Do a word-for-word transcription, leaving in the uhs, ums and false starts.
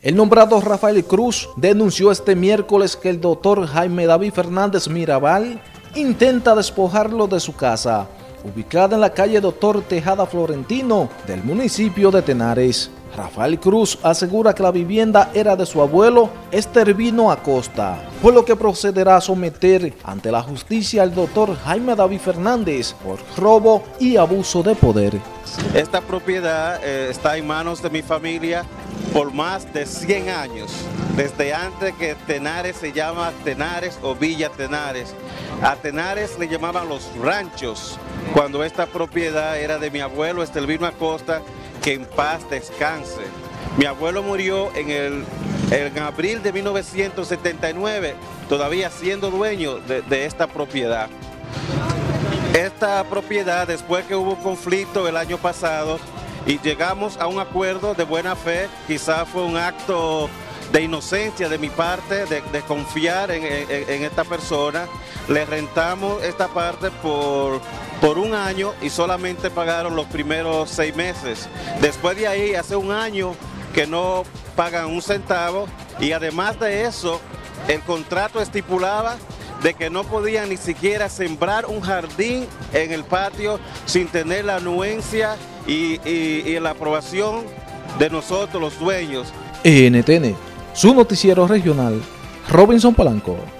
El nombrado Rafael Cruz denunció este miércoles que el doctor Jaime David Fernández Mirabal intenta despojarlo de su casa, ubicada en la calle Doctor Tejada Florentino del municipio de Tenares. Rafael Cruz asegura que la vivienda era de su abuelo Estervino Acosta, por lo que procederá a someter ante la justicia al doctor Jaime David Fernández por robo y abuso de poder. Esta propiedad eh, está en manos de mi familia por más de cien años, desde antes que Tenares se llama Tenares o Villa Tenares. A Tenares le llamaban los ranchos, cuando esta propiedad era de mi abuelo Estervino Acosta, que en paz descanse. Mi abuelo murió en, el, en abril de mil novecientos setenta y nueve, todavía siendo dueño de, de esta propiedad. Esta propiedad, después que hubo un conflicto el año pasado, y llegamos a un acuerdo de buena fe, quizás fue un acto de inocencia de mi parte, de, de confiar en, en, en esta persona. Le rentamos esta parte por, por un año y solamente pagaron los primeros seis meses. Después de ahí, hace un año que no pagan un centavo, y además de eso, el contrato estipulaba de que no podían ni siquiera sembrar un jardín en el patio sin tener la anuencia y, y, y la aprobación de nosotros los dueños. N T N, su noticiero regional, Robinson Palanco.